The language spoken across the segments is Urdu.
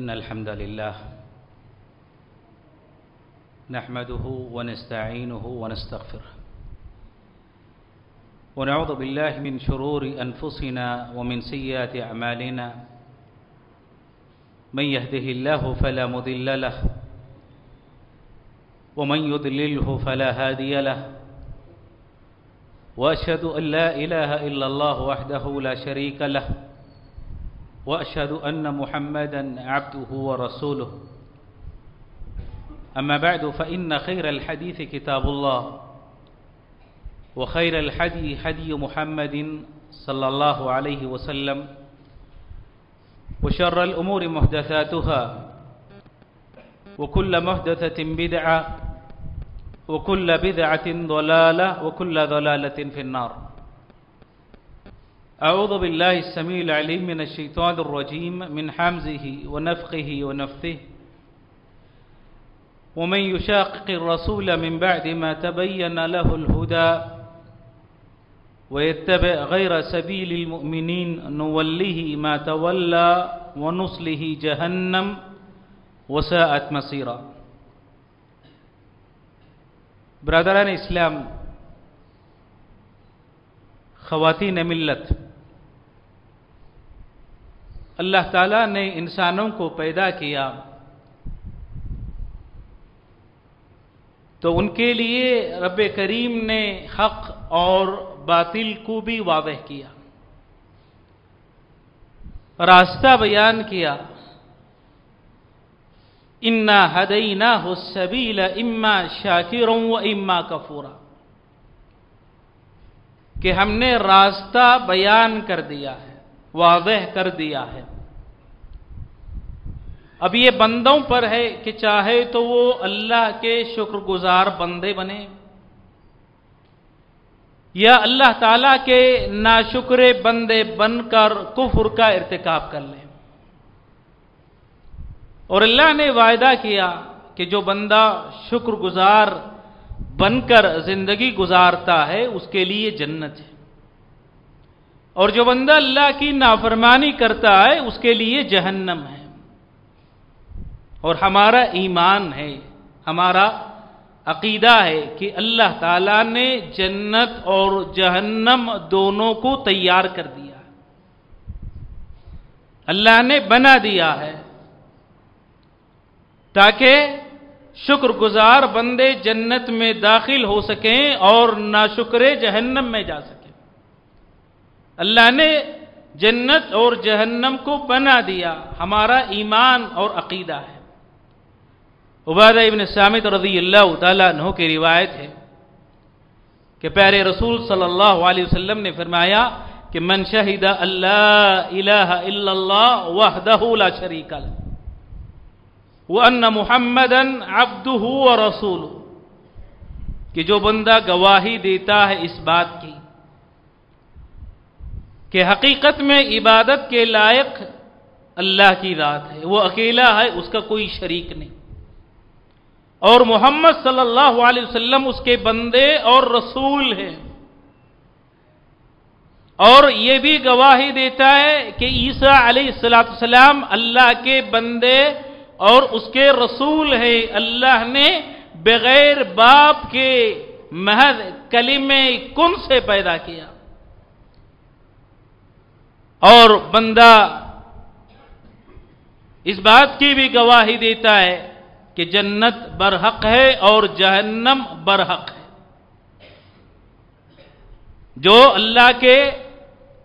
إن الحمد لله نحمده ونستعينه ونستغفره ونعوذ بالله من شرور أنفسنا ومن سيئات أعمالنا من يهده الله فلا مضل له ومن يضلله فلا هادي له وأشهد أن لا إله إلا الله وحده لا شريك له وأشهد أن محمدًا عبده ورسوله أما بعد فإن خير الحديث كتاب الله وخير الحدي حدي محمد صلى الله عليه وسلم وشر الأمور محدثاتها وكل محدثة بدعة وكل بدعة ضلالة وكل ضلالة في النار أعوذ بالله السميع العليم من الشيطان الرجيم من حمزه ونفخه ونفثه ومن يشاقق الرسول من بعد ما تبين له الهدى ويتبع غير سبيل المؤمنين نوله ما تولى ونصله جهنم وساءت مصيرا. برادران اسلام، خواتین ملت، اللہ تعالیٰ نے انسانوں کو پیدا کیا تو ان کے لیے رب کریم نے حق اور باطل کو بھی واضح کیا، راستہ بیان کیا. اِنَّا هَدَيْنَاهُ السَّبِيلَ اِمَّا شَاكِرًا وَإِمَّا كَفُورًا، کہ ہم نے راستہ بیان کر دیا ہے، واضح کر دیا ہے. اب یہ بندوں پر ہے کہ چاہے تو وہ اللہ کے شکر گزار بندے بنے یا اللہ تعالیٰ کے ناشکر بندے بن کر کفر کا ارتکاب کر لیں. اور اللہ نے وعدہ کیا کہ جو بندہ شکر گزار بن کر زندگی گزارتا ہے اس کے لیے جنت ہے، اور جو بندہ اللہ کی نافرمانی کرتا ہے اس کے لیے جہنم ہے. اور ہمارا ایمان ہے، ہمارا عقیدہ ہے کہ اللہ تعالیٰ نے جنت اور جہنم دونوں کو تیار کر دیا، اللہ نے بنا دیا ہے تاکہ شکر گزار بندے جنت میں داخل ہو سکیں اور ناشکرے جہنم میں جا سکیں. اللہ نے جنت اور جہنم کو بنا دیا، ہمارا ایمان اور عقیدہ ہے. عبادہ ابن صامت رضی اللہ تعالیٰ عنہ کی روایت ہے کہ پیارے رسول صلی اللہ علیہ وسلم نے فرمایا کہ من شہد اللہ الہ الا اللہ وحدہ لا شریک لہ وَأَنَّ مُحَمَّدًا عَبْدُهُ وَرَسُولُهُ، کہ جو بندہ گواہی دیتا ہے اس بات کی کہ حقیقت میں عبادت کے لائق اللہ کی ذات ہے، وہ اکیلا ہے، اس کا کوئی شریک نہیں، اور محمد صلی اللہ علیہ وسلم اس کے بندے اور رسول ہیں، اور یہ بھی گواہی دیتا ہے کہ عیسیٰ علیہ السلام اللہ کے بندے اور اس کے رسول ہے، اللہ نے بغیر باپ کے محض کلمہ کن سے پیدا کیا. اور بندہ اس بات کی بھی گواہی دیتا ہے کہ جنت برحق ہے اور جہنم برحق ہے. جو اللہ کے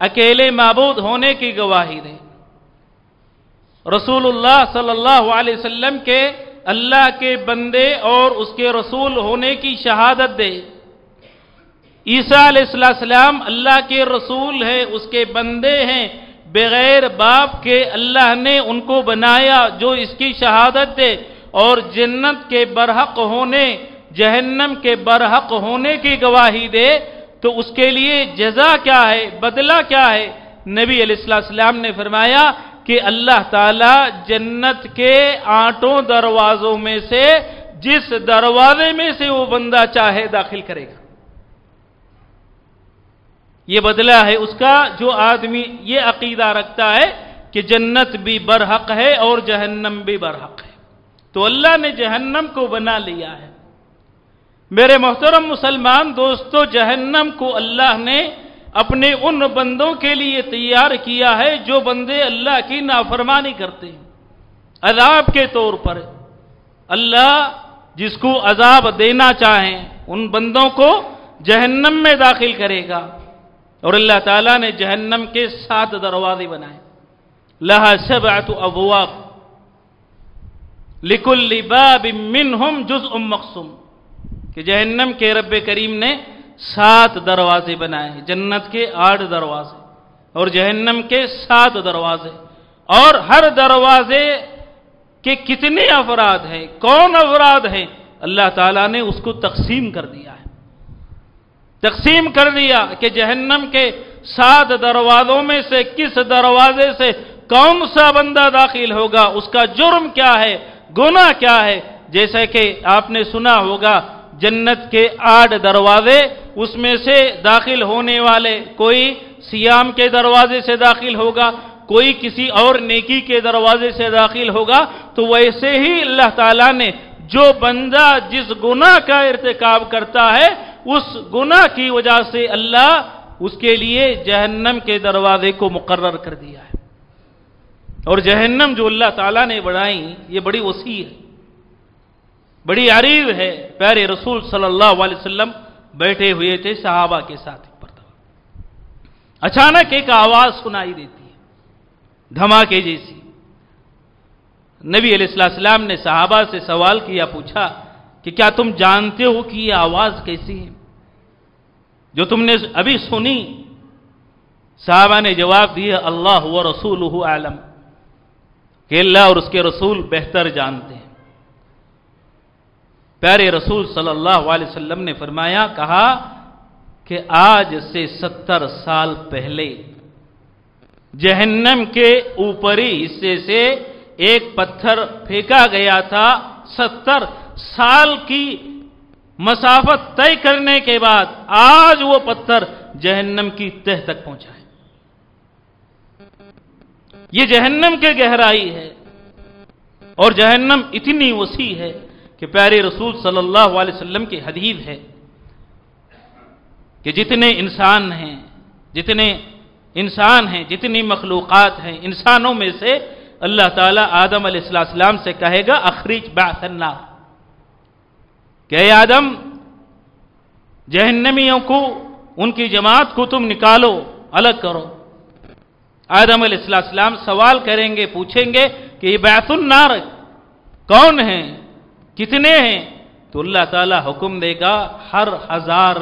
اکیلے معبود ہونے کی گواہی دے، رسول اللہ صلی اللہ علیہ وسلم کے اللہ کے بندے اور اس کے رسول ہونے کی شہادت دے، عیسیٰ علیہ السلام اللہ کے رسول ہیں، اس کے بندے ہیں، بغیر باپ کے اللہ نے ان کو بنایا، جو اس کی شہادت دے، اور جنت کے برحق ہونے جہنم کے برحق ہونے کی گواہی دے، تو اس کے لیے جزا کیا ہے، بدلہ کیا ہے؟ نبی علیہ السلام نے فرمایا کہ اللہ تعالیٰ جنت کے 8 دروازوں میں سے جس دروازے میں سے وہ بندہ چاہے داخل کرے گا. یہ بدلہ ہے اس کا جو آدمی یہ عقیدہ رکھتا ہے کہ جنت بھی برحق ہے اور جہنم بھی برحق ہے. تو اللہ نے جہنم کو بنا لیا ہے. میرے محترم مسلمان دوستو، جہنم کو اللہ نے اپنے ان بندوں کے لیے تیار کیا ہے جو بندے اللہ کی نافرمانی کرتے ہیں، عذاب کے طور پر. اللہ جس کو عذاب دینا چاہیں ان بندوں کو جہنم میں داخل کرے گا. اور اللہ تعالیٰ نے جہنم کے 7 دروازے بنائے، لَهَا سَبْعَةُ أَبْوَابٍ لِكُلِّ بَابٍ مِّنْهُمْ جُزْءٌ مَقْسُومٌ، کہ جہنم کے رب کریم نے 7 دروازے بنائے. جنت کے 8 دروازے اور جہنم کے 7 دروازے، اور ہر دروازے کے کتنے افراد ہیں، کون افراد ہیں، اللہ تعالیٰ نے اس کو تقسیم کر دیا ہے. تقسیم کر دیا کہ جہنم کے 7 دروازوں میں سے کس دروازے سے کون سا بندہ داخل ہوگا، اس کا جرم کیا ہے، گناہ کیا ہے. جیسے کہ آپ نے سنا ہوگا جنت کے 8 دروازے، اس میں سے داخل ہونے والے کوئی صیام کے دروازے سے داخل ہوگا، کوئی کسی اور نیکی کے دروازے سے داخل ہوگا. تو ویسے ہی اللہ تعالیٰ نے جو بندہ جس گناہ کا ارتکاب کرتا ہے اس گناہ کی وجہ سے اللہ اس کے لیے جہنم کے دروازے کو مقرر کر دیا ہے. اور جہنم جو اللہ تعالیٰ نے بنائی یہ بڑی وسیع ہے، بڑی عریض ہے. پیارے رسول صلی اللہ علیہ وسلم بیٹھے ہوئے تھے صحابہ کے ساتھ، اچانک ایک آواز سنائی دیتی ہے دھماکے جیسی. نبی علیہ السلام نے صحابہ سے سوال کیا، پوچھا کہ کیا تم جانتے ہو کہ یہ آواز کیسی ہے جو تم نے ابھی سنی؟ صحابہ نے جواب دیا، اللہ و رسولہ اعلم، کہ اللہ اور اس کے رسول بہتر جانتے ہیں. پیارے رسول صلی اللہ علیہ وسلم نے فرمایا، کہا کہ آج سے 70 سال پہلے جہنم کے اوپری حصے سے ایک پتھر پھینکا گیا تھا. 70 سال کی مسافت طے کرنے کے بعد آج وہ پتھر جہنم کی تہ تک پہنچا ہے. یہ جہنم کے گہرائی ہے، اور جہنم اتنی وسیع ہے کہ پیارے رسول صلی اللہ علیہ وسلم کی حدیث ہے کہ جتنے انسان ہیں جتنی مخلوقات ہیں، انسانوں میں سے اللہ تعالیٰ آدم علیہ السلام سے کہے گا، اخرج بعث النار، کہ اے آدم جہنمیوں کو، ان کی جماعت کو تم نکالو، الگ کرو. آدم علیہ السلام سوال کریں گے، پوچھیں گے کہ یہ بعث النار کون ہیں، کتنے ہیں؟ تو اللہ تعالیٰ حکم دے گا، ہر ہزار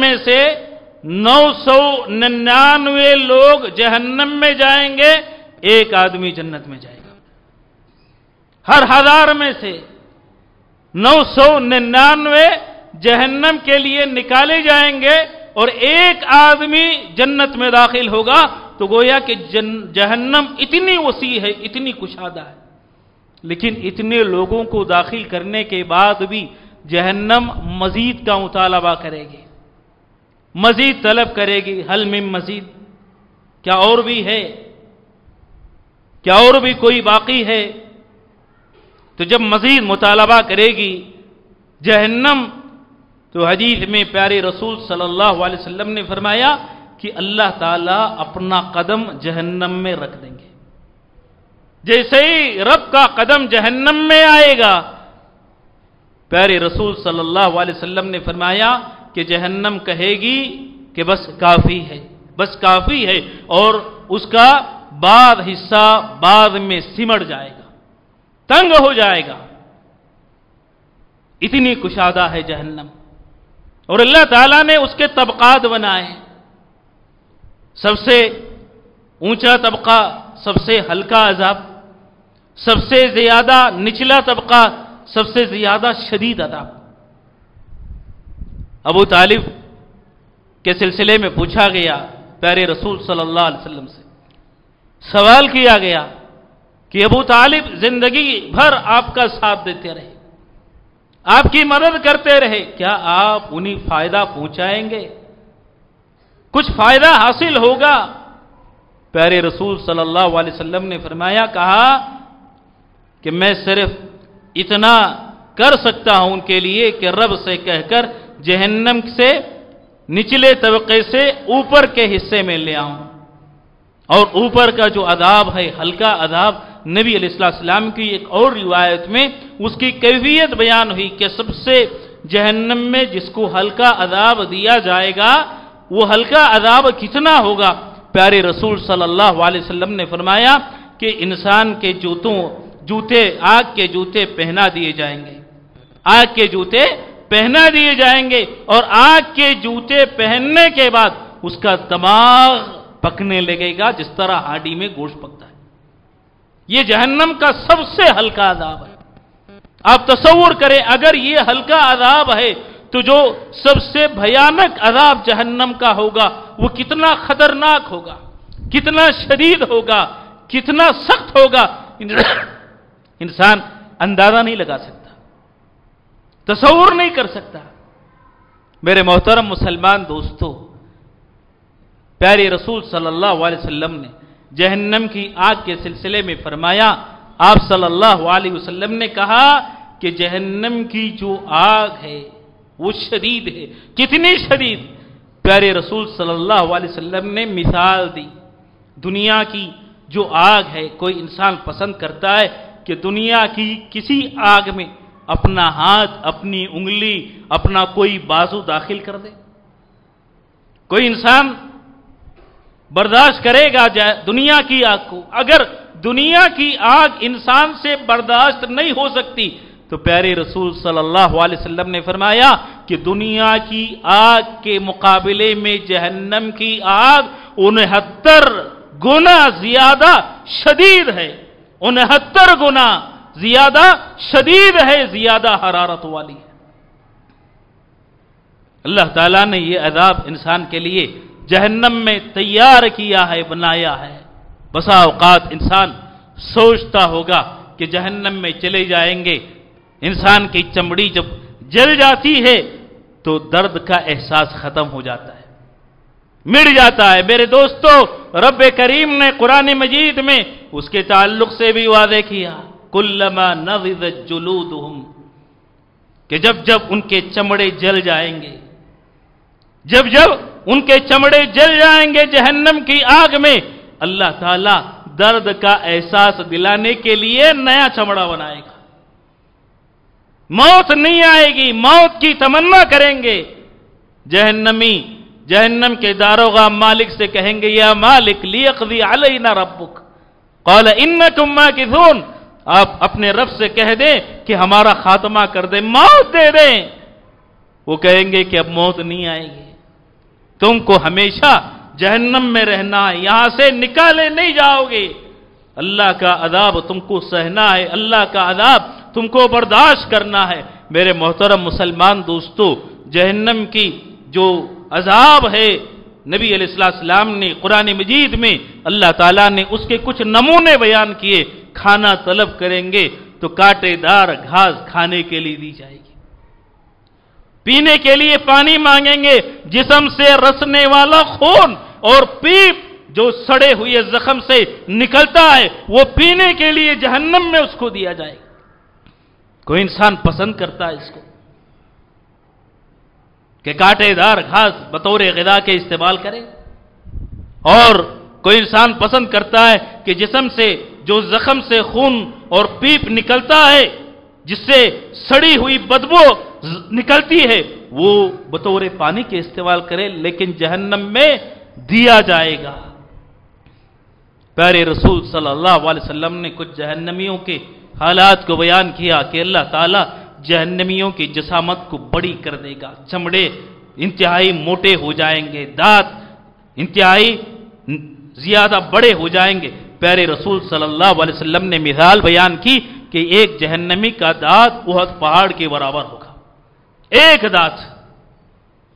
میں سے 999 لوگ جہنم میں جائیں گے، ایک آدمی جنت میں جائے گا. ہر 1000 میں سے 999 جہنم کے لیے نکالے جائیں گے اور ایک آدمی جنت میں داخل ہوگا. تو گویا کہ جہنم اتنی وسیع ہے، اتنی کشادہ ہے، لیکن اتنے لوگوں کو داخل کرنے کے بعد بھی جہنم مزید کا مطالبہ کرے گی، مزید طلب کرے گی. حل میں مزید، کیا اور بھی ہے، کیا اور بھی کوئی باقی ہے؟ تو جب مزید مطالبہ کرے گی جہنم، تو حدیث میں پیارے رسول صلی اللہ علیہ وسلم نے فرمایا کہ اللہ تعالیٰ اپنا قدم جہنم میں رکھ دیں گے. جیسے ہی رب کا قدم جہنم میں آئے گا، پیارے رسول صلی اللہ علیہ وسلم نے فرمایا کہ جہنم کہے گی کہ بس کافی ہے، بس کافی ہے، اور اس کا بعد حصہ بعد میں سمٹ جائے گا، تنگ ہو جائے گا. اتنی کشادہ ہے جہنم. اور اللہ تعالیٰ نے اس کے طبقات بنائے، سب سے اونچا طبقہ، سب سے ہلکا عذاب، سب سے زیادہ نچلا طبقہ، سب سے زیادہ شدید عذاب. ابو طالب کے سلسلے میں پوچھا گیا پیارے رسول صلی اللہ علیہ وسلم سے، سوال کیا گیا کہ ابو طالب زندگی بھر آپ کا ساتھ دیتے رہے، آپ کی مدد کرتے رہے، کیا آپ انہیں فائدہ پہنچائیں گے؟ کچھ فائدہ حاصل ہوگا. پیارے رسول صلی اللہ علیہ وسلم نے فرمایا کہا کہ میں صرف اتنا کر سکتا ہوں ان کے لیے کہ رب سے کہہ کر جہنم سے نچلے طبقے سے اوپر کے حصے میں لے آؤں. اور اوپر کا جو عذاب ہے ہلکا عذاب نبی علیہ السلام کی ایک اور روایت میں اس کی کیفیت بیان ہوئی کہ سب سے جہنم میں جس کو ہلکا عذاب دیا جائے گا وہ ہلکا عذاب کتنا ہوگا. پیارے رسول صلی اللہ علیہ وسلم نے فرمایا کہ انسان کے جوتے آگ کے جوتے پہنا دیے جائیں گے, آگ کے جوتے پہنا دیے جائیں گے, اور آگ کے جوتے پہننے کے بعد اس کا دماغ پکنے لگے گا جس طرح ہانڈی میں گوشت پکتا ہے. یہ جہنم کا سب سے ہلکا عذاب ہے. آپ تصور کریں اگر یہ ہلکا عذاب ہے تو جو سب سے بھیانک عذاب جہنم کا ہوگا وہ کتنا خطرناک ہوگا, کتنا شدید ہوگا, کتنا سخت ہوگا, انسان اندازہ نہیں لگا سکتا, تصور نہیں کر سکتا. میرے محترم مسلمان دوستو, پیارے رسول صلی اللہ علیہ وسلم نے جہنم کی آگ کے سلسلے میں فرمایا, آپ صلی اللہ علیہ وسلم نے کہا کہ جہنم کی جو آگ ہے وہ شدید ہے. کتنی شدید؟ پیارے رسول صلی اللہ علیہ وسلم نے مثال دی. دنیا کی جو آگ ہے کوئی انسان پسند کرتا ہے کہ دنیا کی کسی آگ میں اپنا ہاتھ, اپنی انگلی, اپنا کوئی بازو داخل کر دے. کوئی انسان برداشت کرے گا دنیا کی آگ کو؟ اگر دنیا کی آگ انسان سے برداشت نہیں ہو سکتی تو پیارے رسول صلی اللہ علیہ وسلم نے فرمایا کہ دنیا کی آگ کے مقابلے میں جہنم کی آگ 69 گنا زیادہ شدید ہے, 69 گنا زیادہ شدید ہے, زیادہ حرارت والی ہے. اللہ تعالیٰ نے یہ عذاب انسان کے لیے جہنم میں تیار کیا ہے, بنایا ہے. بسا اوقات انسان سوچتا ہوگا کہ جہنم میں چلے جائیں گے, انسان کی چمڑی جب جل جاتی ہے تو درد کا احساس ختم ہو جاتا ہے, مٹ جاتا ہے. میرے دوستو, رب کریم نے قرآن مجید میں اس کے تعلق سے بھی وعدے کیا, کلما نضجت جلودہم, کہ جب جب ان کے چمڑے جل جائیں گے, جب جب ان کے چمڑے جل جائیں گے جہنم کی آگ میں, اللہ تعالیٰ درد کا احساس دلانے کے لیے نیا چمڑا بنائے گا. موت نہیں آئے گی, موت کی تمنا کریں گے. جہنمی جہنم کے داروغہ مالک سے کہیں گے, یا مالک لیقضی علینا ربک قال انکم ماکثون, آپ اپنے رب سے کہہ دیں کہ ہمارا خاتمہ کر دیں, موت دے دیں. وہ کہیں گے کہ اب موت نہیں آئے گی, تم کو ہمیشہ جہنم میں رہنا ہے, یہاں سے نکالے نہیں جاؤ گے. اللہ کا عذاب تم کو سہنا ہے, اللہ کا عذاب تم کو برداشت کرنا ہے. میرے محترم مسلمان دوستو, جہنم کی جو عذاب ہے نبی علیہ السلام نے قرآن مجید میں, اللہ تعالیٰ نے اس کے کچھ نمونے بیان کیے. کھانا طلب کریں گے تو کانٹے دار گھاس کھانے کے لیے دی جائے گی, پینے کے لیے پانی مانگیں گے, جسم سے رسنے والا خون اور پیپ جو سڑے ہوئے زخم سے نکلتا ہے وہ پینے کے لیے جہنم میں اس کو دیا جائے گا. کوئی انسان پسند کرتا ہے اس کو کہ کانٹے دار گھاس بطور غذا کے استعمال کرے, اور کوئی انسان پسند کرتا ہے کہ جسم سے جو زخم سے خون اور پیپ نکلتا ہے, جس سے سڑی ہوئی بدبو نکلتی ہے, وہ بطور پانی کے استعمال کرے, لیکن جہنم میں دیا جائے گا. پیارے رسول صلی اللہ علیہ وسلم نے کچھ جہنمیوں کے حالات کو بیان کیا کہ اللہ تعالیٰ جہنمیوں کی جسامت کو بڑی کر دے گا, چمڑے انتہائی موٹے ہو جائیں گے, دانت انتہائی زیادہ بڑے ہو جائیں گے. پیارے رسول صلی اللہ علیہ وسلم نے مثال بیان کی کہ ایک جہنمی کا دانت احد پہاڑ کے برابر ہوگا, ایک دانت,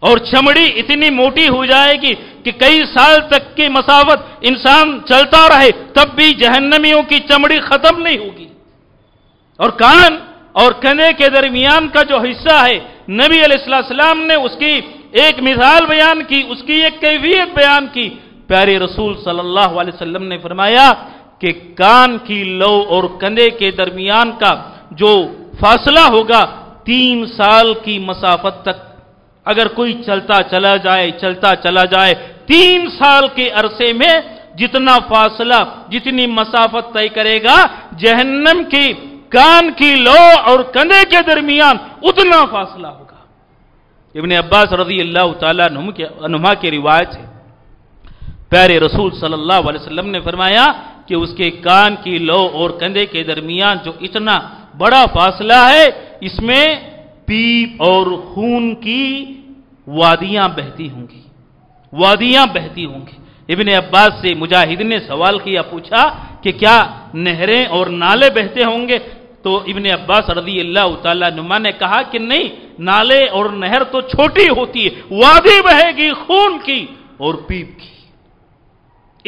اور چمڑی اتنی موٹی ہو جائے گی کہ کئی سال تک کی مسافت انسان چلتا رہے تب بھی جہنمیوں کی چمڑی ختم نہیں ہوگی. اور کان اور کنے کے درمیان کا جو حصہ ہے, نبی علیہ السلام نے اس کی ایک مثال بیان کی، اس کی ایک کیفیت بیان کی. پیارے رسول صلی اللہ علیہ وسلم نے فرمایا کہ کان کی لو اور کندھے کے درمیان کا جو فاصلہ ہوگا 3 سال کی مسافت تک، اگر کوئی چلتا چلا جائے 3 سال کے عرصے میں جتنا فاصلہ جتنی مسافت طے کرے گا، جہنم کی کان کی لو اور کندھے کے درمیان اتنا فاصلہ ہوگا. ابن عباس رضی اللہ تعالیٰ عنہما کی روایت ہے، پیارے رسول صلی اللہ علیہ وسلم نے فرمایا کہ اس کے کان کی لو اور کندھے کے درمیان جو اتنا بڑا فاصلہ ہے، اس میں پیپ اور خون کی وادیاں بہتی ہوں گی. ابن عباس سے مجاہد نے سوال کیا، پوچھا کہ کیا نہریں اور نالے بہتے ہوں گے؟ تو ابن عباس رضی اللہ تعالیٰ عنہ نے کہا کہ نہیں، نالے اور نہر تو چھوٹی ہوتی ہے، وادی بہے گی خون کی اور پیپ کی.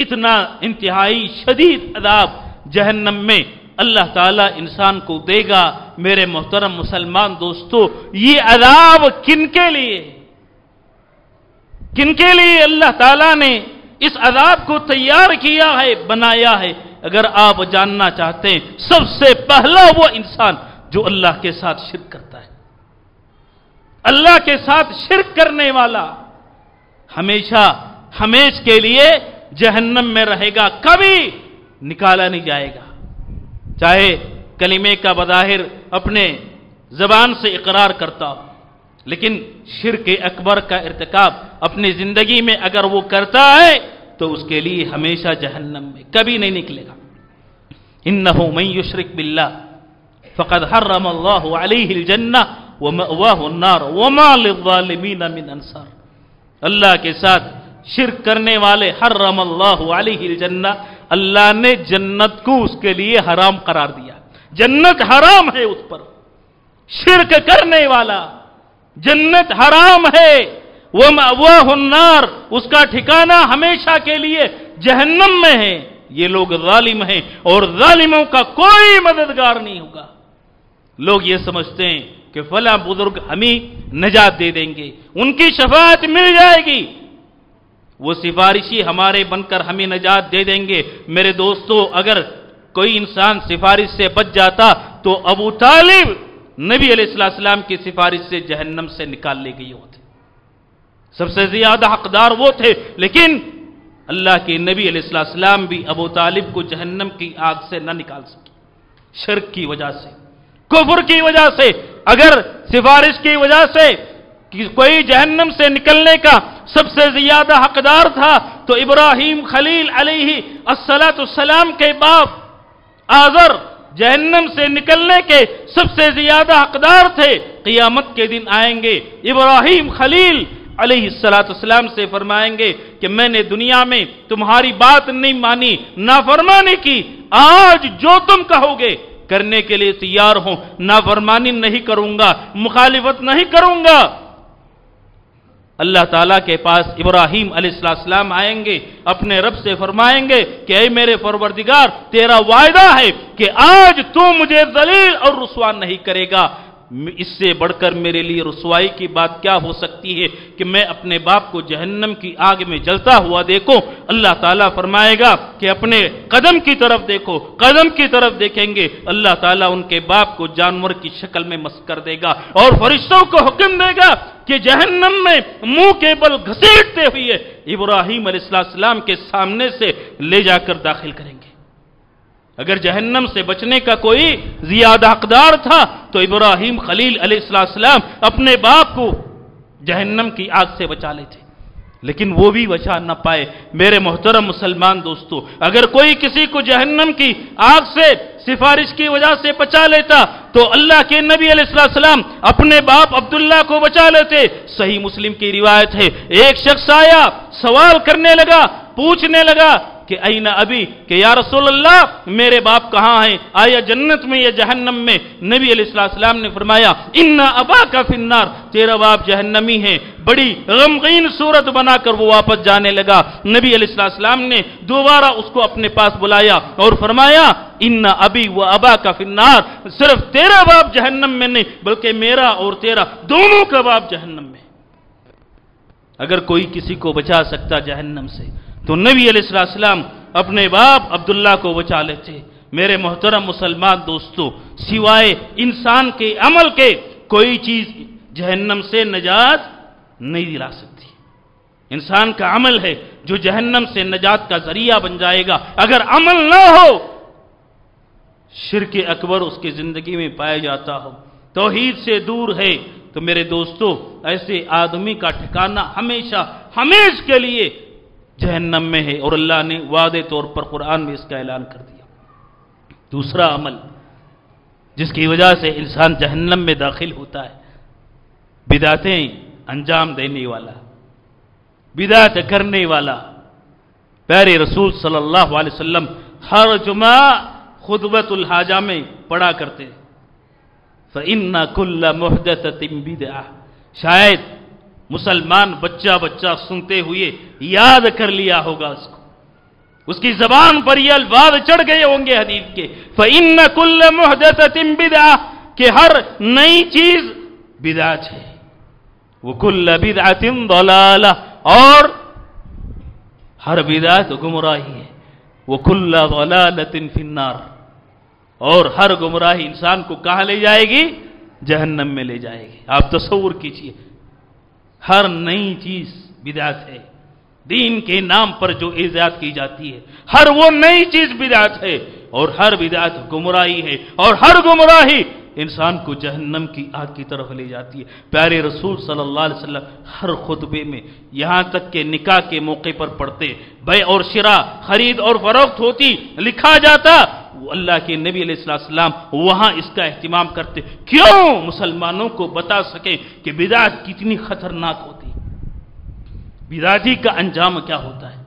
اتنا انتہائی شدید عذاب جہنم میں اللہ تعالیٰ انسان کو دے گا. میرے محترم مسلمان دوستو، یہ عذاب کن کے لیے اللہ تعالیٰ نے اس عذاب کو تیار کیا ہے، بنایا ہے؟ اگر آپ جاننا چاہتے ہیں، سب سے پہلا وہ انسان جو اللہ کے ساتھ شرک کرتا ہے. اللہ کے ساتھ شرک کرنے والا ہمیشہ ہمیش کے لیے جہنم میں رہے گا، کبھی نکالا نہیں جائے گا. چاہے کلمے کا بظاہر اپنے زبان سے اقرار کرتا ہو، لیکن شرک اکبر کا ارتکاب اپنی زندگی میں اگر وہ کرتا ہے تو اس کے لیے ہمیشہ جہنم میں، کبھی نہیں نکلے گا. انہ من یشرک باللہ فقد حرم اللہ علیہ الجنہ ومأواہ النار وما للظالمین من انصار. اللہ کے ساتھ شرک کرنے والے، حرم اللہ علیہ الجنہ، اللہ نے جنت کو اس کے لیے حرام قرار دیا. جنت حرام ہے اس پر، شرک کرنے والا جنت حرام ہے. وَمَأْوَاهُ النَّارِ، اس کا ٹھکانہ ہمیشہ کے لیے جہنم میں ہے. یہ لوگ ظالم ہیں اور ظالموں کا کوئی مددگار نہیں ہوگا. لوگ یہ سمجھتے ہیں کہ فلاں بزرگ ہمیں نجات دے دیں گے، ان کی شفاعت مل جائے گی، وہ سفارشی ہمارے بن کر ہمیں نجات دے دیں گے. میرے دوستو، اگر کوئی انسان سفارش سے بچ جاتا تو ابو طالب نبی علیہ السلام کی سفارش سے جہنم سے نکال لے گئے ہوتے، سب سے زیادہ حقدار وہ تھے. لیکن اللہ کے نبی علیہ السلام بھی ابو طالب کو جہنم کی آگ سے نہ نکال سکے، شرک کی وجہ سے، کفر کی وجہ سے. اگر سفارش کی وجہ سے کوئی جہنم سے نکلنے کا سب سے زیادہ حقدار تھا تو ابراہیم خلیل علیہ السلام کے باپ آذر جہنم سے نکلنے کے سب سے زیادہ حقدار تھے. قیامت کے دن آئیں گے، ابراہیم خلیل علیہ السلام سے فرمائیں گے کہ میں نے دنیا میں تمہاری بات نہیں مانی، نافرمانی کی، آج جو تم کہو گے کرنے کے لیے تیار ہوں، نافرمانی نہیں کروں گا، مخالفت نہیں کروں گا. اللہ تعالیٰ کے پاس ابراہیم علیہ السلام آئیں گے، اپنے رب سے فرمائیں گے کہ اے میرے پروردگار، تیرا وعدہ ہے کہ آج تو مجھے ذلیل اور رسوا نہیں کرے گا. اس سے بڑھ کر میرے لیے رسوائی کی بات کیا ہو سکتی ہے کہ میں اپنے باپ کو جہنم کی آگ میں جلتا ہوا دیکھو. اللہ تعالیٰ فرمائے گا کہ اپنے قدم کی طرف دیکھو، قدم کی طرف دیکھیں گے، اللہ تعالیٰ ان کے باپ کو جانور کی شکل میں مسخ کر دے گا اور فرشتوں کو حکم دے گا کہ جہنم میں منہ کے بل گھسیٹتے ہوئے ابراہیم علیہ السلام کے سامنے سے لے جا کر داخل کریں گے. اگر جہنم سے بچنے کا کوئی زیادہ حقدار تھا تو ابراہیم خلیل علیہ السلام اپنے باپ کو جہنم کی آگ سے بچا لیتے، لیکن وہ بھی بچا نہ پائے. میرے محترم مسلمان دوستو، اگر کوئی کسی کو جہنم کی آگ سے سفارش کی وجہ سے بچا لیتا تو اللہ کے نبی علیہ السلام اپنے باپ عبداللہ کو بچا لیتے. صحیح مسلم کی روایت ہے، ایک شخص آیا، سوال کرنے لگا، پوچھنے لگا کہ این ابی، کہ یا رسول اللہ میرے باپ کہاں ہیں، آیا جنت میں یا جہنم میں؟ نبی علیہ السلام نے فرمایا ان اباک فی النار، تیرا باپ جہنمی ہے. بڑی غمگین صورت بنا کر وہ واپس جانے لگا. نبی علیہ السلام نے دوبارہ اس کو اپنے پاس بلایا اور فرمایا ان ابی و اباک فی النار، صرف تیرا باپ جہنم میں نہیں بلکہ میرا اور تیرا دونوں کا باپ جہنم میں. اگر کوئی کسی کو بچا سکتا جہنم سے تو نبی علیہ السلام اپنے باپ عبداللہ کو بچا لیتے. میرے محترم مسلمان دوستو، سوائے انسان کے عمل کے کوئی چیز جہنم سے نجات نہیں دلا سکتی. انسان کا عمل ہے جو جہنم سے نجات کا ذریعہ بن جائے گا. اگر عمل نہ ہو، شرک اکبر اس کی زندگی میں پایا جاتا ہو، توحید سے دور ہے، تو میرے دوستو ایسے آدمی کا ٹھکانہ ہمیشہ ہمیشہ کے لیے جہنم میں ہے، اور اللہ نے واضح طور پر قرآن میں اس کا اعلان کر دیا. دوسرا عمل جس کی وجہ سے انسان جہنم میں داخل ہوتا ہے، بدعتیں انجام دینے والا، بدعت کرنے والا. پیارے رسول صلی اللہ علیہ وسلم ہر جمعہ خطبۃ الحاجہ میں پڑھا کرتے ہیں، فَإِنَّ كُلَّ مُحْدَثَةٍ بِدْعَةٍ. شاید مسلمان بچہ بچہ سنتے ہوئے یاد کر لیا ہوگا، اس کو اس کی زبان پر یہ الفاظ چڑھ گئے ہوں گے حدیث کے، فَإِنَّ كُلَّ مُحْدَثَةٍ بِدْعَةٍ، کہ ہر نئی چیز بدعت ہے. وَكُلَّ بِدْعَةٍ ضَلَالَةٍ، اور ہر بدعت گمراہی ہے. وَكُلَّ ضَلَالَةٍ فِي النَّارِ، اور ہر گمراہی انسان کو کہاں لے جائے گی؟ جہنم میں لے جائے گی. آپ تصور کیجئے، ہر نئی چیز بدعت ہے، دین کے نام پر جو ایجاد کی جاتی ہے ہر وہ نئی چیز بدعت ہے، اور ہر بدعت گمراہی ہے، اور ہر گمراہی انسان کو جہنم کی آگ کی طرف لے جاتی ہے. پیارے رسول صلی اللہ علیہ وسلم ہر خطبے میں، یہاں تک کہ نکاح کے موقع پر پڑھتے، بے اور شراء، خرید اور فروخت ہوتی، لکھا جاتا، اللہ کے نبی علیہ السلام وہاں اس کا اہتمام کرتے. کیوں؟ مسلمانوں کو بتا سکیں کہ بدعت کتنی خطرناک ہوتی، بدعتی کا انجام کیا ہوتا ہے.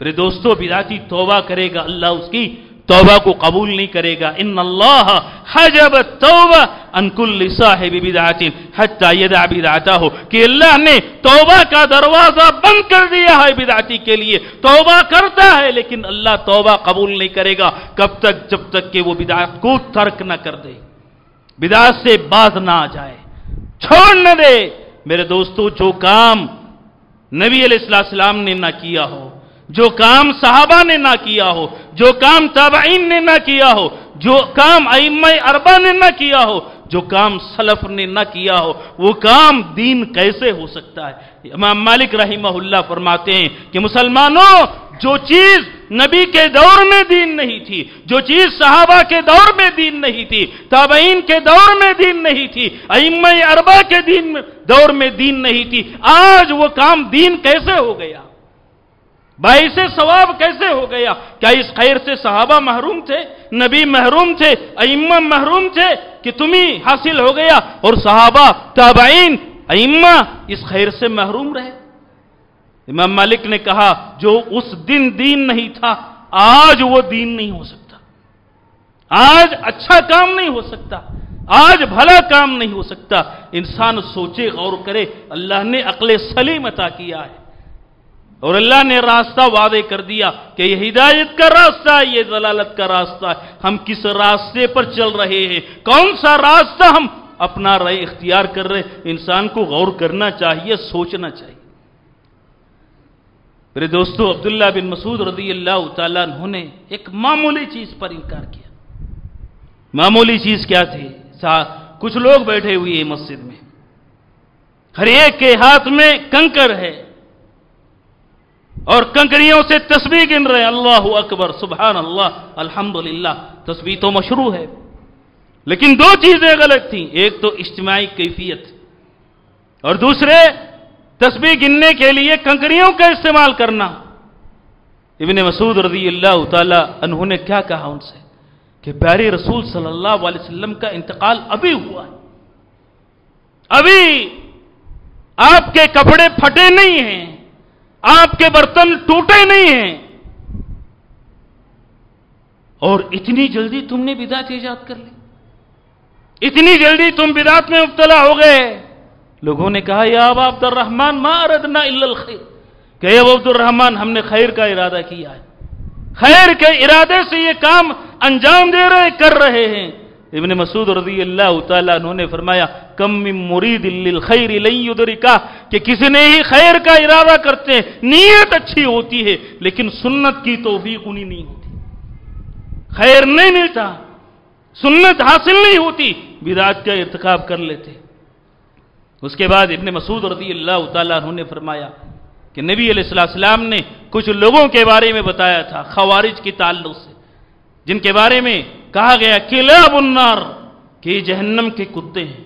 میرے دوستو، بدعتی توبہ کرے گا، اللہ اس کی توبہ کو قبول نہیں کرے گا. ان اللہ حجب التوبہ عن کل صاحب بدعت حتی یدع بدعتہ، کہ اللہ نے توبہ کا دروازہ بند کر دیا ہے بدعتی کے لیے. توبہ کرتا ہے لیکن اللہ توبہ قبول نہیں کرے گا کب تک؟ جب تک کہ وہ بدعت کو ترک نہ کر دے، بدعت سے باز نہ آ جائے، چھوڑ نہ دے. میرے دوستو، جو کام نبی علیہ السلام نے نہ کیا ہو، جو کام صحابہ نے نہ کیا ہو، جو کام تابعین نے نہ کیا ہو، جو کام ائمہ اربعہ نے نہ کیا ہو، جو کام سلف نے نہ کیا ہو، وہ کام دین کیسے ہو سکتا ہے؟ امام مالک رحمہ اللہ فرماتے ہیں کہ مسلمانوں، جو چیز نبی کے دور میں دین نہیں تھی، جو چیز صحابہ کے دور میں دین نہیں تھی، تابعین کے دور میں دین نہیں تھی، ائمہ اربعہ کے دور میں دین نہیں تھی، آج وہ کام دین کیسے ہو گیا؟ باعث ثواب کیسے ہو گیا؟ کیا اس خیر سے صحابہ محروم تھے؟ نبی محروم تھے؟ ائمہ محروم تھے کہ تمہیں حاصل ہو گیا؟ اور صحابہ، تابعین، ائمہ اس خیر سے محروم رہے؟ امام مالک نے کہا جو اس دن دین نہیں تھا، آج وہ دین نہیں ہو سکتا، آج اچھا کام نہیں ہو سکتا، آج بھلا کام نہیں ہو سکتا. انسان سوچے، غور کرے. اللہ نے عقل سلیم عطا کیا ہے، اور اللہ نے راستہ واضح کر دیا کہ یہ ہدایت کا راستہ ہے، یہ ضلالت کا راستہ ہے. ہم کس راستے پر چل رہے ہیں؟ کون سا راستہ ہم اپنا رہے، اختیار کر رہے؟ انسان کو غور کرنا چاہیے، سوچنا چاہیے. میرے دوستو، عبداللہ بن مسعود رضی اللہ تعالیٰ عنہ نے ایک معمولی چیز پر انکار کیا. معمولی چیز کیا تھی؟ کچھ لوگ بیٹھے ہوئے ہیں مسجد میں، ہر ایک کے ہاتھ میں کنکر ہے اور کنکریوں سے تسبیح گن رہے ہیں، اللہ اکبر، سبحان اللہ، الحمدللہ. تسبیح تو مشروع ہے، لیکن دو چیزیں غلط تھیں، ایک تو اجتماعی کیفیت، اور دوسرے تسبیح گننے کے لیے کنکریوں کا استعمال کرنا. ابن مسعود رضی اللہ تعالی عنہ نے کیا کہا ان سے کہ پیارے رسول صلی اللہ علیہ وسلم کا انتقال ابھی ہوا ہے، ابھی آپ کے کپڑے پھٹے نہیں ہیں، آپ کے برتن ٹوٹے نہیں ہیں، اور اتنی جلدی تم نے بدعت ایجاد کر لی، اتنی جلدی تم بدعت میں مبتلا ہو گئے. لوگوں نے کہا یا ابا عبد الرحمن، ما اردنا الا الخیر، کہ ابو عبد الرحمن ہم نے خیر کا ارادہ کیا ہے، خیر کے ارادے سے یہ کام انجام دے رہے، کر رہے ہیں، ابن مسعود رضی اللہ تعالیٰ انہوں نے فرمایا کم من مرید للخیر لن یدرکہ، کہ کسی نے ہی خیر کا ارادہ کرتے ہیں، نیت اچھی ہوتی ہے لیکن سنت کی توفیق انہیں نہیں ہوتی، خیر نہیں ملتا، سنت حاصل نہیں ہوتی، بدعت کا ارتکاب کر لیتے. اس کے بعد ابن مسعود رضی اللہ تعالیٰ انہوں نے فرمایا کہ نبی علیہ السلام نے کچھ لوگوں کے بارے میں بتایا تھا خوارج کی تعلق سے، جن کے بارے میں کہا گیا کلاب النار، کہ جہنم کے کتے ہیں.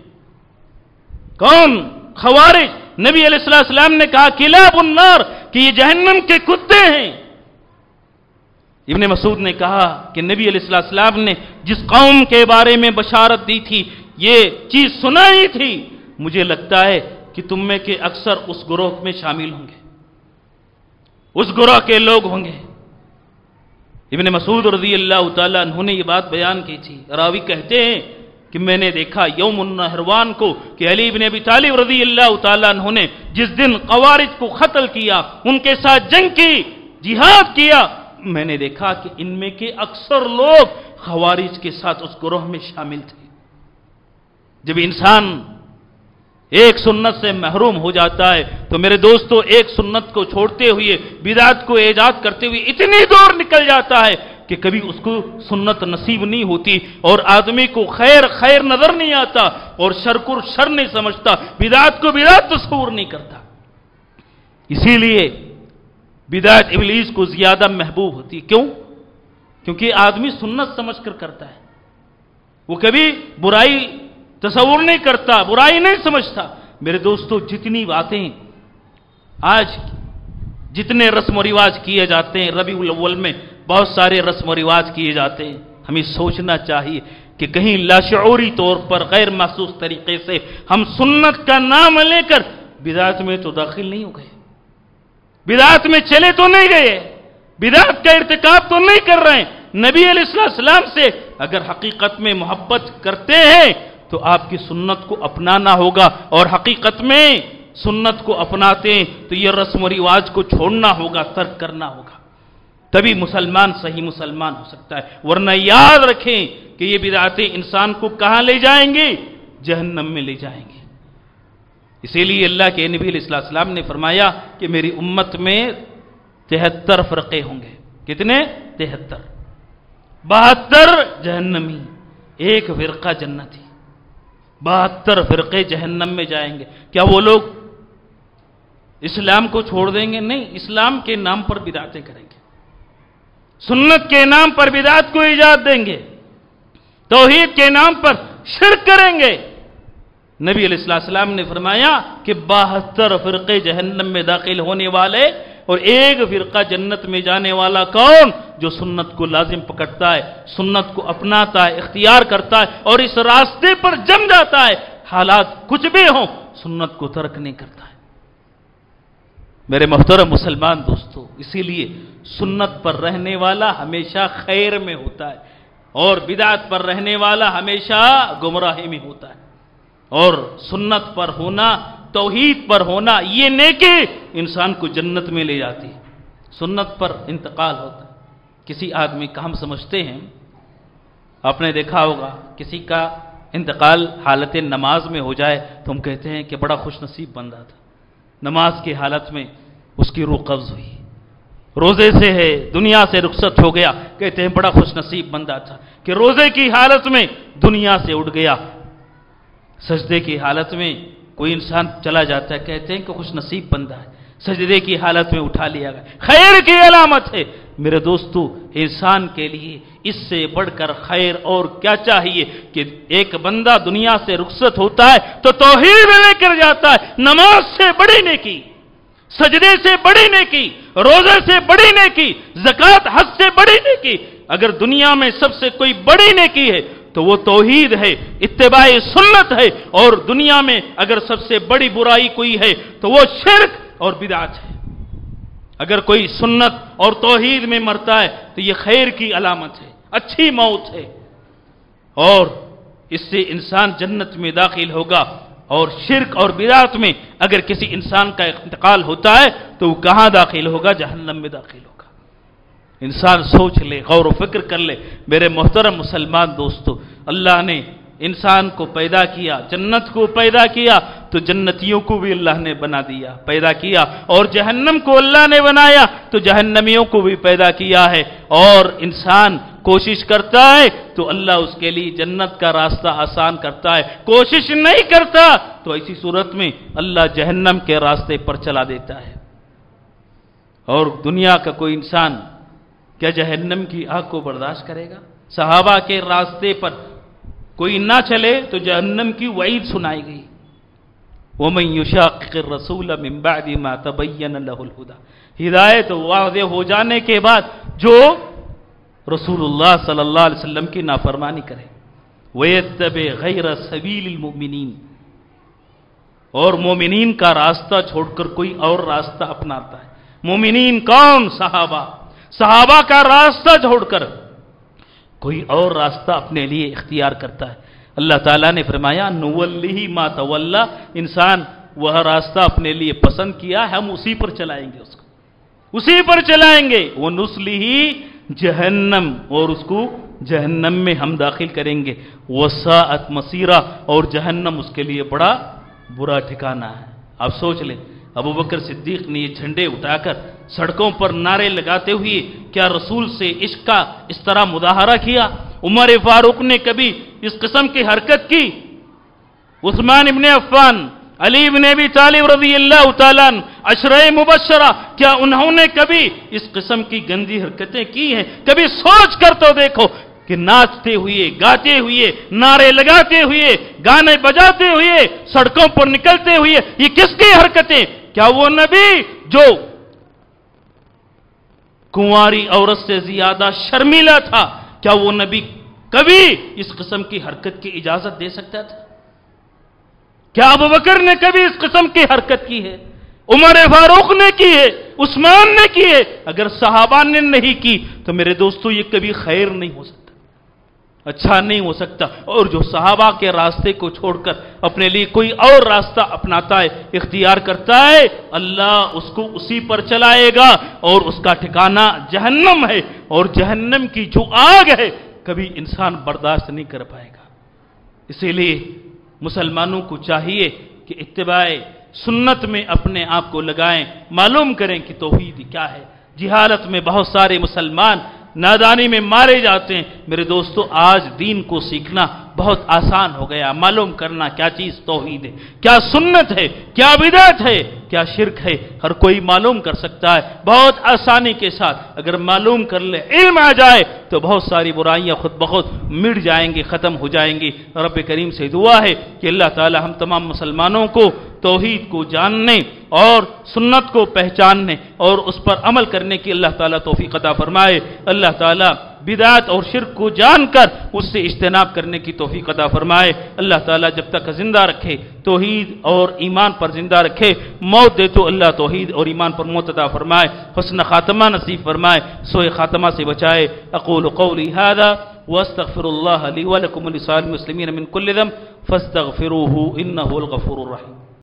کون؟ خوارج. نبی علیہ السلام نے کہا کلاب النار، کہ یہ جہنم کے کتے ہیں. ابن مسعود نے کہا کہ نبی علیہ السلام نے جس قوم کے بارے میں بشارت دی تھی، یہ چیز سنائی تھی، مجھے لگتا ہے کہ تم میں کے اکثر اس گروہ میں شامل ہوں گے، اس گروہ کے لوگ ہوں گے. ابن مسعود رضی اللہ تعالیٰ انہوں نے یہ بات بیان کی تھی. راوی کہتے ہیں کہ میں نے دیکھا یوم النہروان کو کہ علی بن ابی طالب رضی اللہ تعالیٰ انہوں نے جس دن خوارج کو قتل کیا، ان کے ساتھ جنگ کی، جہاد کیا، میں نے دیکھا کہ ان میں کے اکثر لوگ خوارج کے ساتھ اس گروہ میں شامل تھے. جب انسان ایک سنت سے محروم ہو جاتا ہے تو میرے دوستو، ایک سنت کو چھوڑتے ہوئے، بدعت کو ایجاد کرتے ہوئے اتنی دور نکل جاتا ہے کہ کبھی اس کو سنت نصیب نہیں ہوتی، اور آدمی کو خیر خیر نظر نہیں آتا، اور شر کو شر نہیں سمجھتا، بدعت کو بدعت تصور نہیں کرتا. اسی لیے بدعت ابلیس کو زیادہ محبوب ہوتی. کیوں؟ کیونکہ آدمی سنت سمجھ کر کرتا ہے، وہ کبھی برائی تصور نہیں کرتا، برائی نہیں سمجھتا. میرے دوستو، جتنی باتیں آج، جتنے رسم و رواج کیے جاتے ہیں، ربیع الاول میں بہت سارے رسم و رواج کیے جاتے ہیں، ہمیں سوچنا چاہیے کہ کہیں لاشعوری طور پر، غیر محسوس طریقے سے ہم سنت کا نام لے کر بدعت میں تو داخل نہیں ہو گئے، بدعت میں چلے تو نہیں گئے، بدعت کا ارتکاب تو نہیں کر رہے ہیں. نبی علیہ السلام سے اگر حقیقت میں محبت کرتے ہیں تو آپ کی سنت کو اپنانا ہوگا، اور حقیقت میں سنت کو اپناتے ہیں تو یہ رسم و رواج کو چھوڑنا ہوگا، ترک کرنا ہوگا، تبھی مسلمان صحیح مسلمان ہو سکتا ہے. ورنہ یاد رکھیں کہ یہ بدعتیں انسان کو کہاں لے جائیں گے؟ جہنم میں لے جائیں گے. اسی لیے اللہ کے نبی علیہ السلام نے فرمایا کہ میری امت میں 73 فرقے ہوں گے. کتنے؟ 73. 72 جہنمی، ایک فرقہ جنتی. 72 فرقے جہنم میں جائیں گے. کیا وہ لوگ اسلام کو چھوڑ دیں گے؟ نہیں، اسلام کے نام پر بدعتیں کریں گے، سنت کے نام پر بدعت کو ایجاد دیں گے، توحید کے نام پر شرک کریں گے. نبی علیہ السلام نے فرمایا کہ 72 فرقے جہنم میں داخل ہونے والے، اور ایک فرقہ جنت میں جانے والا. کون؟ جو سنت کو لازم پکڑتا ہے، سنت کو اپناتا ہے، اختیار کرتا ہے، اور اس راستے پر جم جاتا ہے، حالات کچھ بھی ہوں سنت کو ترک نہیں کرتا ہے. میرے محترم مسلمان دوستو، اسی لیے سنت پر رہنے والا ہمیشہ خیر میں ہوتا ہے، اور بدعت پر رہنے والا ہمیشہ گمراہی میں ہوتا ہے. اور سنت پر ہونا، توحید پر ہونا، یہ نیکی انسان کو جنت میں لے جاتی ہے. سنت پر انتقال ہوتا ہے. کسی آدمی کا ہم سمجھتے ہیں، آپ نے دیکھا ہوگا کسی کا انتقال حالت نماز میں ہو جائے تو ہم کہتے ہیں کہ بڑا خوش نصیب بندہ تھا، نماز کی حالت میں اس کی روح قبض ہوئی، روزے سے ہے، دنیا سے رخصت ہو گیا، کہتے ہیں بڑا خوش نصیب بندہ تھا کہ روزے کی حالت میں دنیا سے اٹھ گیا. سجدے کی حالت میں کوئی انسان چلا جاتا ہے، کہتے ہیں کہ خوش نصیب بندہ ہے، سجدے کی حالت میں اٹھا لیا گیا، خیر کی علامت ہے. میرے دوستو، انسان کے لیے اس سے بڑھ کر خیر اور کیا چاہیے کہ ایک بندہ دنیا سے رخصت ہوتا ہے تو توحید لے کر جاتا ہے. نماز سے بڑی نیکی، سجدے سے بڑی نیکی، روزے سے بڑی نیکی، زکوٰۃ، حج سے بڑی نیکی. اگر دنیا میں سب سے کوئی بڑی نیکی ہے تو وہ توحید ہے، اتباع سنت ہے. اور دنیا میں اگر سب سے بڑی برائی کوئی ہے تو وہ شرک اور بدعت ہے. اگر کوئی سنت اور توحید میں مرتا ہے تو یہ خیر کی علامت ہے، اچھی موت ہے، اور اس سے انسان جنت میں داخل ہوگا. اور شرک اور بدعت میں اگر کسی انسان کا انتقال ہوتا ہے تو وہ کہاں داخل ہوگا؟ جہنم میں داخل ہوگا. انسان سوچ لے، غور و فکر کر لے. میرے محترم مسلمان دوستو، اللہ نے انسان کو پیدا کیا، جنت کو پیدا کیا تو جنتیوں کو بھی اللہ نے بنا دیا، پیدا کیا، اور جہنم کو اللہ نے بنایا تو جہنمیوں کو بھی پیدا کیا ہے، اور انسان کوشش کرتا ہے تو اللہ اس کے لیے جنت کا راستہ آسان کرتا ہے، کوشش نہیں کرتا تو ایسی صورت میں اللہ جہنم کے راستے پر چلا دیتا ہے۔ اور دنیا کا کوئی انسان کیا جہنم کی آگ کو برداشت کرے گا؟ صحابہ کے راستے پر کوئی نہ چلے تو جہنم کی وعید سنائی گئی، وَمَنْ يُشَاقِقِ الرَّسُولَ مِنْ بَعْدِ مَا تَبَيَّنَ لَهُ الْهُدَى، ہدایت واضح ہو جانے کے بعد جو رسول اللہ صلی اللہ علیہ وسلم کی نافرمانی کرے، وَيَتَّبِعْ غَيْرَ سَبِيلِ الْمُؤْمِنِينَ، اور مومنین کا راستہ چھوڑ کر کوئی اور راستہ اپناتا ہے۔ مومنین کون؟ صحابہ، صحابہ کا راستہ چھوڑ کر کوئی اور راستہ اپنے لیے اختیار کرتا ہے۔ اللہ تعالیٰ نے فرمایا نُوَلِّهِ مَا تَوَلَّى، انسان وہ راستہ اپنے لیے پسند کیا، ہم اسی پر چلائیں گے، اس کو اسی پر چلائیں گے، وَنُسْلِهِ جہنم، اور اس کو جہنم میں ہم داخل کریں گے، وَسَاءَتْ مَصِيرًا، اور جہنم اس کے لیے بڑا برا ٹھکانہ ہے۔ آپ سوچ لیں، ابوبکر صدیق نے یہ جھنڈے اٹھا کر سڑکوں پر نعرے لگاتے ہوئے کیا رسول سے عشق کا اس طرح مظاہرہ کیا؟ عمر فاروق نے کبھی اس قسم کی حرکت کی؟ عثمان ابن عفان، علی ابن ابی طالب رضی اللہ تعالیٰ عنہ، عشرۂ مبشرہ، کیا انہوں نے کبھی اس قسم کی گندی حرکتیں کی ہیں؟ کبھی سوچ کر تو دیکھو کہ ناچتے ہوئے، گاتے ہوئے، نعرے لگاتے ہوئے، گانے بجاتے ہوئے، سڑکوں پر نکلتے ہوئے، یہ کس کی حرکتیں؟ کیا وہ نبی جو کنواری عورت سے زیادہ شرمیلا تھا، کیا وہ نبی کبھی اس قسم کی حرکت کی اجازت دے سکتا تھا؟ کیا ابوبکر نے کبھی اس قسم کی حرکت کی ہے؟ عمر فاروق نے کی ہے، عثمان نے کی ہے، اگر صحابہ نے نہیں کی تو میرے دوستو یہ کبھی خیر نہیں ہو سکتا، اچھا نہیں ہو سکتا۔ اور جو صحابہ کے راستے کو چھوڑ کر اپنے لیے کوئی اور راستہ اپناتا ہے، اختیار کرتا ہے، اللہ اس کو اسی پر چلائے گا، اور اس کا ٹھکانہ جہنم ہے، اور جہنم کی جو آگ ہے کبھی انسان برداشت نہیں کر پائے گا۔ اسی لیے مسلمانوں کو چاہیے کہ اتباع سنت میں اپنے آپ کو لگائیں، معلوم کریں کہ توحید کیا ہے۔ جہالت میں بہت سارے مسلمان نادانی میں مارے جاتے ہیں۔ میرے دوستو، آج دین کو سیکھنا بہت آسان ہو گیا، معلوم کرنا کیا چیز توحید ہے، کیا سنت ہے، کیا بدعت ہے، کیا شرک ہے، ہر کوئی معلوم کر سکتا ہے بہت آسانی کے ساتھ۔ اگر معلوم کر لے، علم آ جائے تو بہت ساری برائیاں خود بخود مٹ جائیں گی، ختم ہو جائیں گی۔ رب کریم سے دعا ہے کہ اللہ تعالی ہم تمام مسلمانوں کو توحید کو جاننے اور سنت کو پہچاننے اور اس پر عمل کرنے کی اللہ تعالیٰ توفیق عطا فرمائے۔ اللہ تعالیٰ بدعت اور شرک کو جان کر اس سے اجتناب کرنے کی توفیق عطا فرمائے۔ اللہ تعالیٰ جب تک زندہ رکھے، توحید اور ایمان پر زندہ رکھے، موت دے تو اللہ توحید اور ایمان پر موت عطا فرمائے، حسن خاتمہ نصیب فرمائے، سوء خاتمہ سے بچائے۔ اقول قولی ھذا واستغفر اللہ لی ولکم ولسائر المسلمین من کل ذنب فاستغفروہ انہ الغفور الرحیم۔